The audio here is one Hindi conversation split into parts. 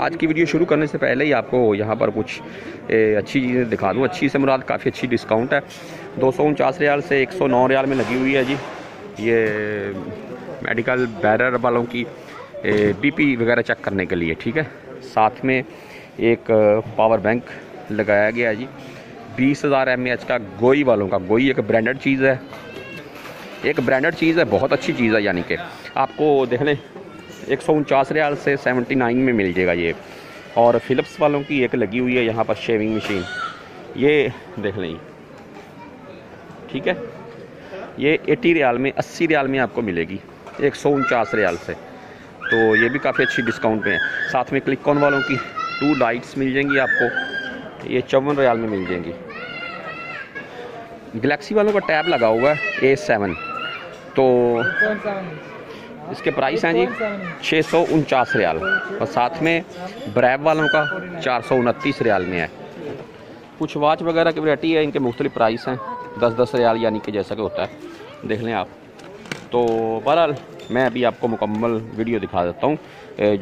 आज की वीडियो शुरू करने से पहले ही आपको यहाँ पर कुछ अच्छी चीज़ें दिखा दूँ। अच्छी से मुराद काफ़ी अच्छी डिस्काउंट है, 249 रियाल से 109 रियाल में लगी हुई है जी। ये मेडिकल बैरर वालों की बीपी वगैरह चेक करने के लिए, ठीक है। साथ में एक पावर बैंक लगाया गया है जी, 20,000 mAh का गोई वालों का। गोई एक ब्रांडेड चीज़ है, बहुत अच्छी चीज़ है, यानी कि आपको देख लें 149 रियाल से 79 में मिल जाएगा ये। और फिलिप्स वालों की एक लगी हुई है यहाँ पर शेविंग मशीन, ये देख लें, ठीक है। ये 80 रियाल में 80 रियाल में आपको मिलेगी 149 रियाल से, तो ये भी काफ़ी अच्छी डिस्काउंट में है। साथ में क्लिक ऑन वालों की 2 लाइट्स मिल जाएंगी आपको, ये 54 रियाल में मिल जाएंगी। गैलेक्सी वालों का टैब लगा हुआ है A7, तो इसके प्राइस हैं जी 649 रियाल। और साथ में ब्रैब वालों का 429 रियाल में है। कुछ वाच वगैरह की वैरायटी है, इनके मुख्तलिफ प्राइस हैं 10-10 रियाल, यानी कि जैसा कि होता है, देख लें आप। तो बहरहाल मैं अभी आपको मुकम्मल वीडियो दिखा देता हूँ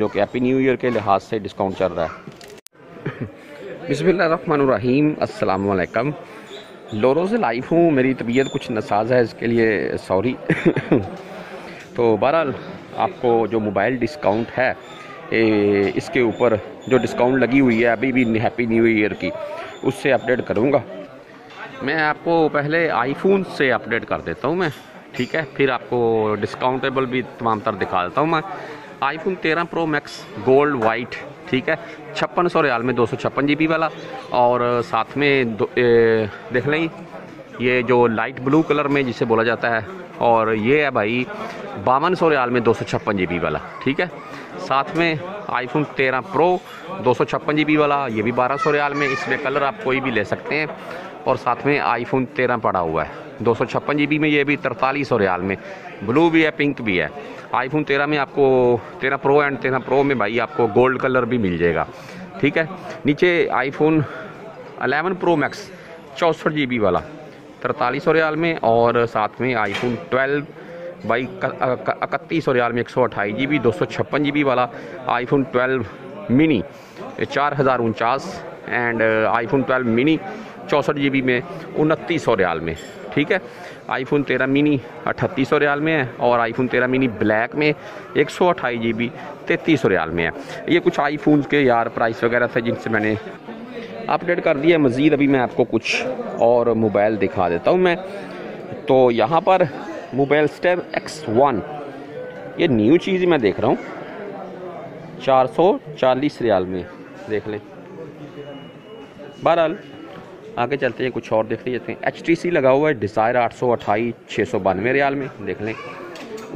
जो कि हैप्पी न्यू ईयर के लिहाज से डिस्काउंट चल रहा है। बिस्मिल्लाहिर्रहमानिर्रहीम, अस्सलाम वालेकुम। लोरों से लाइव हूँ, मेरी तबीयत कुछ नसाज है, इसके लिए सॉरी। तो बहरहाल आपको जो मोबाइल डिस्काउंट है इसके ऊपर जो डिस्काउंट लगी हुई है अभी भी हैप्पी न्यू ईयर की, उससे अपडेट करूँगा। मैं आपको पहले आईफोन से अपडेट कर देता हूँ मैं, ठीक है, फिर आपको डिस्काउंटेबल भी तमाम तरह दिखा देता हूँ मैं। IPhone 13 pro max gold white, ठीक है, 5600 रियाल में 256 GB वाला। और साथ में देख लें ये जो लाइट ब्लू कलर में जिसे बोला जाता है, और ये है भाई 5200 रियाल में 256 GB वाला, ठीक है। साथ में आईफोन 13 प्रो 256 GB वाला, ये भी 1200 रियाल में, इसमें कलर आप कोई भी ले सकते हैं। और साथ में आईफोन 13 पड़ा हुआ है 256 GB में, ये भी 4300 रियाल में, ब्लू भी है पिंक भी है। आईफोन 13 में आपको 13 प्रो एंड 13 प्रो में भाई आपको गोल्ड कलर भी मिल जाएगा, ठीक है। नीचे आईफोन 11 प्रो मैक्स 64 GB वाला 4300 रियाल में। और साथ में आईफोन 12 भाई 3100 रियाल में 128 GB 256 GB वाला। IPhone 12 mini 4049 and iPhone 12 mini 64 GB में 2900 रियाल में, ठीक है। आईफोन 13 मिनी 3800 रियाल में है। और आईफोन 13 मिनी ब्लैक में 128 GB 3300 रियाल में है। ये कुछ आईफोन के यार प्राइस वगैरह थे जिनसे मैंने अपडेट कर दिया। मज़ीद अभी मैं आपको कुछ और मोबाइल दिखा देता हूँ मैं। तो यहाँ पर मोबाइल स्टेम X1, ये न्यू चीज़ मैं देख रहा हूँ 440 रियाल में, देख लें। बहरहाल आगे चलते हैं, कुछ और देखते जाते हैं। HTC लगा हुआ है डिज़ायर 828 692 रियाल में, देख लें।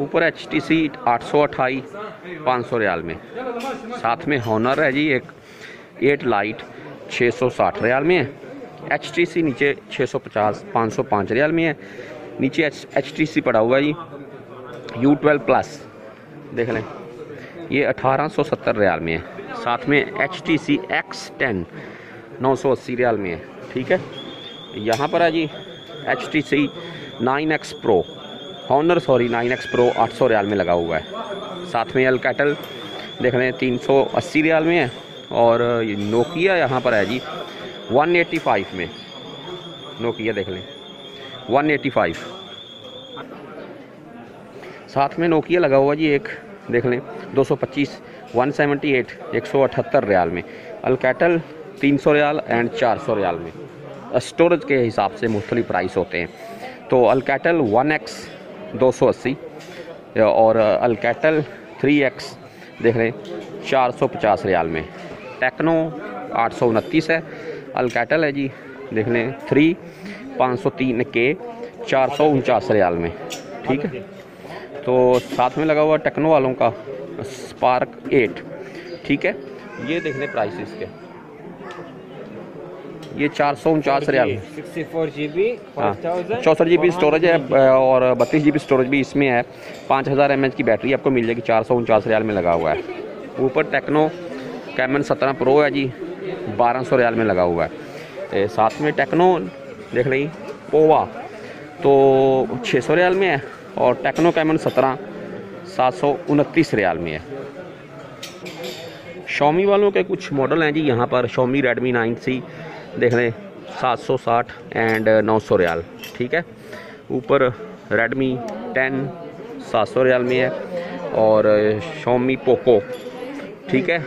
ऊपर HTC 828 500 रियाल में। साथ में हॉनर है जी एक 8 लाइट 660 रियाल में है। HTC नीचे 650 505 रियाल में है। नीचे HTC पड़ा हुआ है जी U12 प्लस, देख लें, ये 1870 रियाल में है। साथ में HTC X Ten 980 रियाल में है, ठीक है। यहाँ पर है जी HTC 9X Pro Honor 9X Pro 800 रियाल में लगा हुआ है। साथ में Alcatel देख लें 380 रियाल में है। और नोकिया यहाँ पर है जी 185 में, नोकिया देख लें 185। साथ में नोकिया लगा हुआ जी एक, देख लें 225 178 178 रियाल में। Alcatel 300 रियाल एंड 400 रियाल में, स्टोरेज के हिसाब से मुख्तलिफ प्राइस होते हैं। तो Alcatel 1X 280 और Alcatel 3X देख रहे हैं 450 रियाल में। टेक्नो 829 है, Alcatel है जी देख लें 3503K 449 रियाल में, ठीक है। तो साथ में लगा हुआ टेक्नो वालों का स्पार्क 8, ठीक है। ये देख लें प्राइस इसके, ये 449 रियाल 64 GB 64 GB स्टोरेज है और 32 GB स्टोरेज भी इसमें है। 5000 mAh की बैटरी आपको मिल जाएगी, 449 रियाल में लगा हुआ है। ऊपर टेक्नो कैमन 17 प्रो है जी 1200 रियाल में लगा हुआ है। साथ में टेक्नो देख रही पोवा तो 600 रियाल में है। और टेक्नो कैमन 17 729 रियाल में है। Xiaomi वालों के कुछ मॉडल हैं जी यहाँ पर Xiaomi Redmi 9C देख लें 760 एंड 900 रियाल, ठीक है। ऊपर Redmi 10 700 रियाल में है और Xiaomi Poco, ठीक है,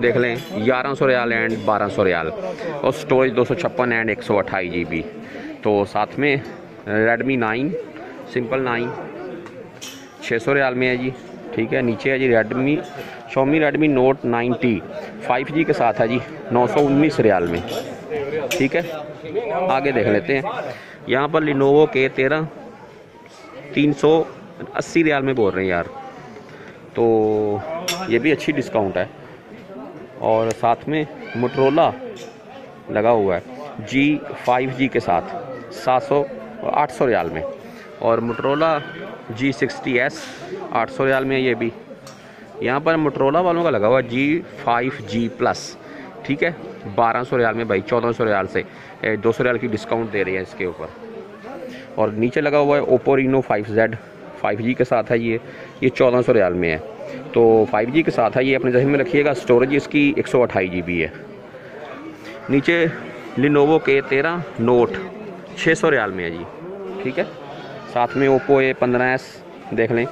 देख लें 1100 रियाल एंड 1200 रियाल और स्टोरेज 256 एंड 128 GB। तो साथ में Redmi 9 सिंपल 9 600 रियाल में है जी, ठीक है। नीचे है जी Xiaomi Redmi Note 9T 5G के साथ है जी 919 रियाल में, ठीक है। आगे देख लेते हैं, यहाँ पर Lenovo K13 380 रियाल में बोल रहे हैं यार, तो ये भी अच्छी डिस्काउंट है। और साथ में Motorola लगा हुआ है G5G के साथ 800 रियाल में और Motorola G60s 800 रियाल में, ये भी यहाँ पर Motorola वालों का लगा हुआ G5G+, ठीक है, 1200 रियाल में भाई, 1400 रियाल से 200 रियाल की डिस्काउंट दे रही है इसके ऊपर। और नीचे लगा हुआ है Oppo Reno 5Z 5G के साथ है ये 1400 रियाल में है, तो 5G के साथ है ये, अपने जहन में रखिएगा। स्टोरेज इसकी 128 GB है। नीचे Lenovo K13 Note 600 रियाल में है जी, ठीक है। साथ में Oppo A15s देख लें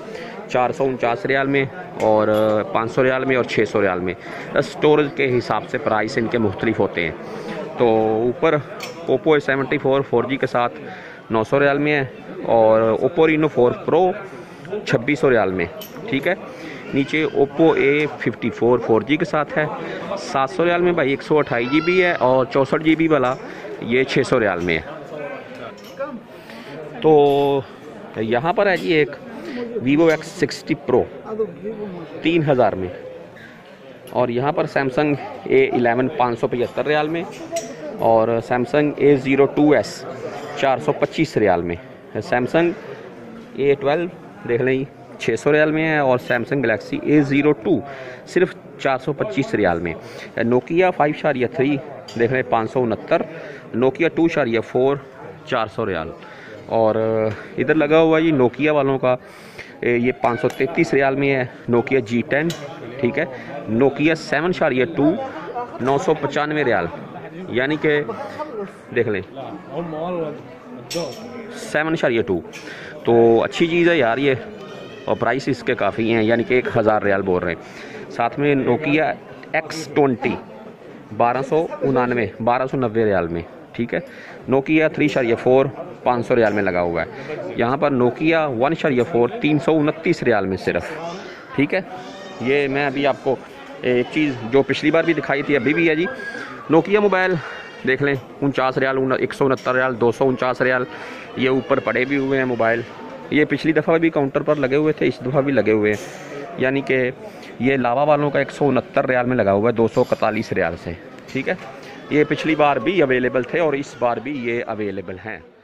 449 रियाल में और 500 रियाल में और 600 रियाल में, स्टोरेज के हिसाब से प्राइस इनके मुख्तलिफ होते हैं। तो ऊपर Oppo A74 4G के साथ 900 रियाल में है और Oppo Reno 4 Pro 2600 रियाल में, ठीक है। नीचे Oppo A54 4G के साथ है 700 रियाल में भाई, 128 GB है और 64 GB वाला ये 600 रियाल में है। तो यहाँ पर है जी एक Vivo X60 Pro 3000 में और यहाँ पर Samsung A11 575 रियाल में और Samsung A02s 425 रियाल में, Samsung A12 देख लें 600 रियाल में है और Samsung Galaxy A02 सिर्फ 425 रियाल में। Nokia 5.3 देख लें 569, Nokia 2.4 400 रियाल। और इधर लगा हुआ ये Nokia वालों का ये 533 रियाल में है Nokia G10, ठीक है, Nokia 7.2 995 रियाल, यानी कि देख लें 7.2, तो अच्छी चीज़ है यार ये। और प्राइस इसके काफ़ी हैं, यानी कि 1000 रियाल बोल रहे हैं। साथ में Nokia X20 1290 रियाल में, ठीक है, Nokia 3.4 500 रियाल में लगा हुआ है। यहाँ पर Nokia 1.4 329 रियाल में सिर्फ, ठीक है। ये मैं अभी आपको एक चीज़ जो पिछली बार भी दिखाई थी अभी भी है जी, Nokia मोबाइल देख लें 49 रियाल 169 रियाल 249 रियाल, ये ऊपर पड़े भी हुए हैं मोबाइल, ये पिछली दफ़ा भी काउंटर पर लगे हुए थे, इस दफ़ा भी लगे हुए हैं, यानी कि ये लावा वालों का 169 रियाल में लगा हुआ है 241 रियाल से, ठीक है। ये पिछली बार भी अवेलेबल थे और इस बार भी ये अवेलेबल हैं।